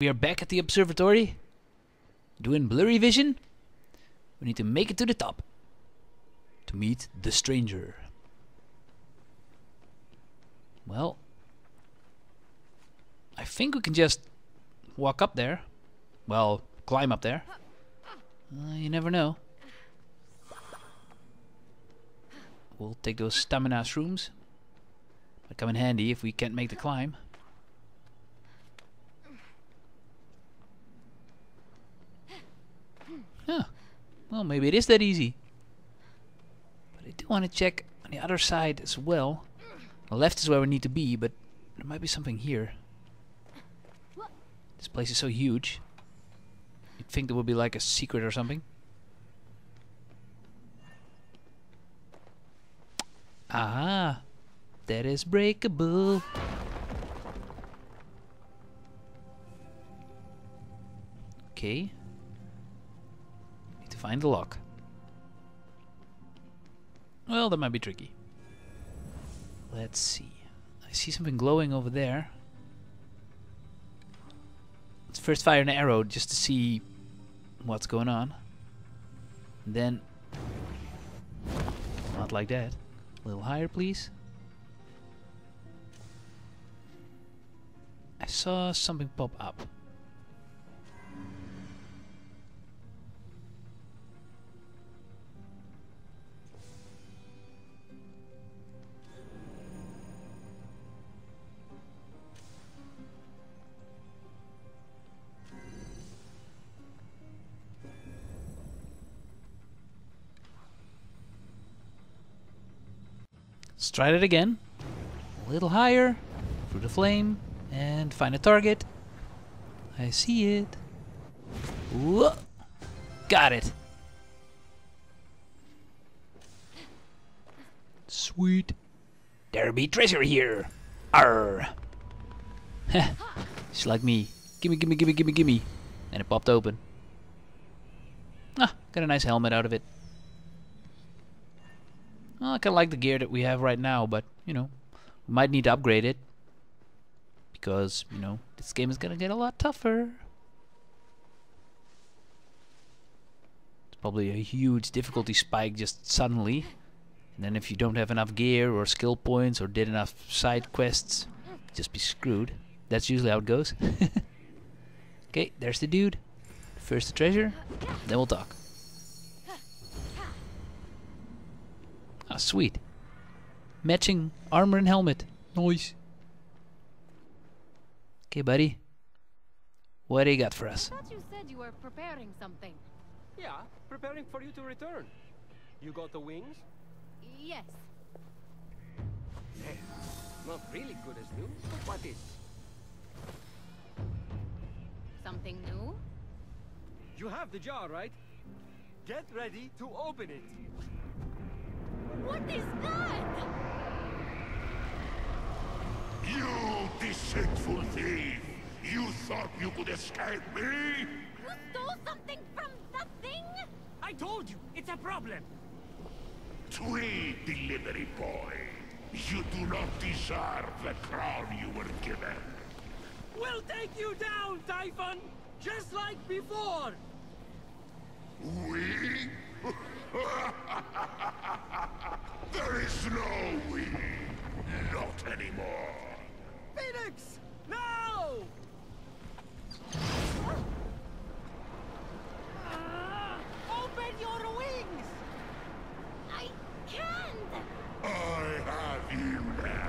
We are back at the observatory, doing blurry vision. We need to make it to the top to meet the stranger. Well, I think we can just walk up there. Well, climb up there. You never know. We'll take those stamina shrooms. They'll come in handy if we can't make the climb. Huh. Well, maybe it is that easy. But I do want to check on the other side as well. The left is where we need to be, but there might be something here. This place is so huge. You'd think there would be like a secret or something. Aha! That is breakable. Okay. Need to find the lock. Well, that might be tricky. Let's see. I see something glowing over there. Let's first fire an arrow just to see what's going on. And then... Not like that. A little higher, please. I saw something pop up. Let's try that again. A little higher, through the flame, and find a target. I see it. Whoa! Got it! Sweet. There be treasure here! Arr! Heh, just like me. Gimme, gimme, gimme, gimme, gimme. And it popped open. Ah, got a nice helmet out of it. Well, I kind of like the gear that we have right now, but, you know, we might need to upgrade it. Because, you know, this game is going to get a lot tougher. It's probably a huge difficulty spike just suddenly. And then if you don't have enough gear or skill points or did enough side quests, you'd just be screwed. That's usually how it goes. Okay, there's the dude. First the treasure, then we'll talk. Ah, sweet. Matching armor and helmet. Nice. Okay, buddy. What do you got for us? I thought you said you were preparing something. Yeah, preparing for you to return. You got the wings? Yes. Not really good as new, but what is? Something new? You have the jar, right? Get ready to open it. What is that? You deceitful thief! You thought you could escape me? You stole something from that thing? I told you, it's a problem. Twee delivery boy, you do not deserve the crown you were given. We'll take you down, Typhon, just like before. We? There is no we, not anymore. Phoenix, now! Open your wings! I can't! I have you now.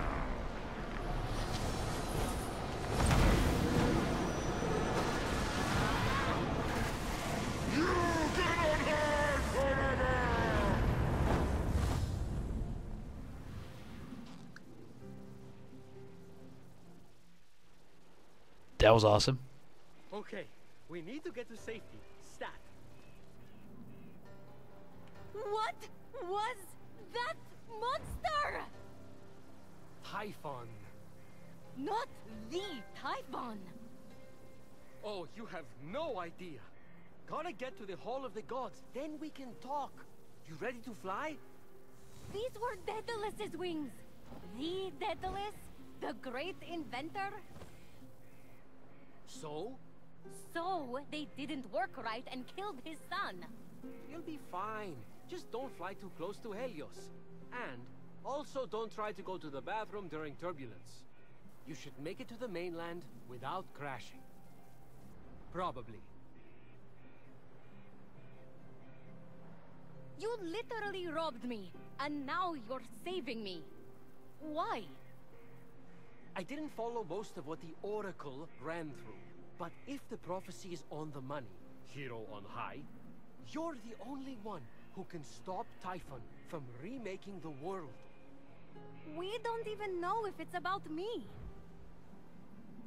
That was awesome. Okay, we need to get to safety. Stat. What was that monster? Typhon. Not the Typhon. Oh, you have no idea. Gonna get to the Hall of the Gods, then we can talk. You ready to fly? These were Daedalus's wings. The Daedalus, the great inventor. So, So they didn't work right and killed his son. You'll be fine. Just don't fly too close to Helios. And also don't try to go to the bathroom during turbulence. You should make it to the mainland without crashing. Probably. You literally robbed me, and now you're saving me. Why? I didn't follow most of what the Oracle ran through, but if the prophecy is on the money, hero on high, you're the only one who can stop Typhon from remaking the world. We don't even know if it's about me.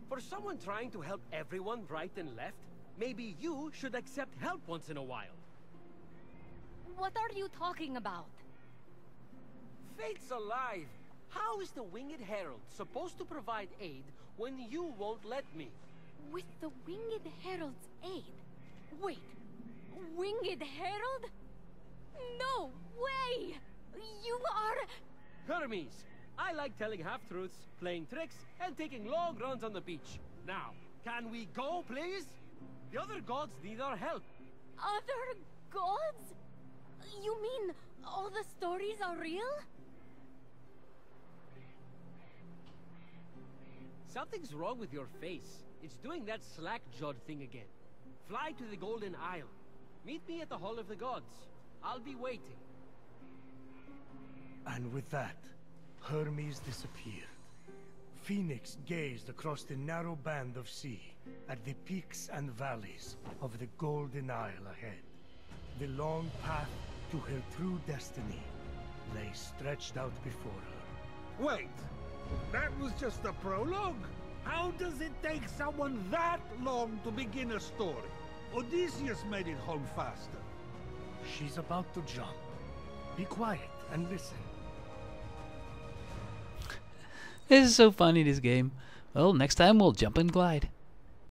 For someone trying to help everyone right and left, maybe you should accept help once in a while. What are you talking about? Fate's alive! How is the Winged Herald supposed to provide aid when you won't let me? With the Winged Herald's aid? Wait, Winged Herald? No way! You are... Hermes! I like telling half-truths, playing tricks, and taking long runs on the beach. Now, can we go, please? The other gods need our help. Other gods? You mean all the stories are real? Something's wrong with your face. It's doing that slack-jawed thing again. Fly to the Golden Isle. Meet me at the Hall of the Gods. I'll be waiting. And with that, Hermes disappeared. Phoenix gazed across the narrow band of sea at the peaks and valleys of the Golden Isle ahead. The long path to her true destiny lay stretched out before her. Wait! That was just a prologue? How does it take someone that long to begin a story? Odysseus made it home faster. She's about to jump. Be quiet and listen. This is so funny, this game. Well, next time we'll jump and glide.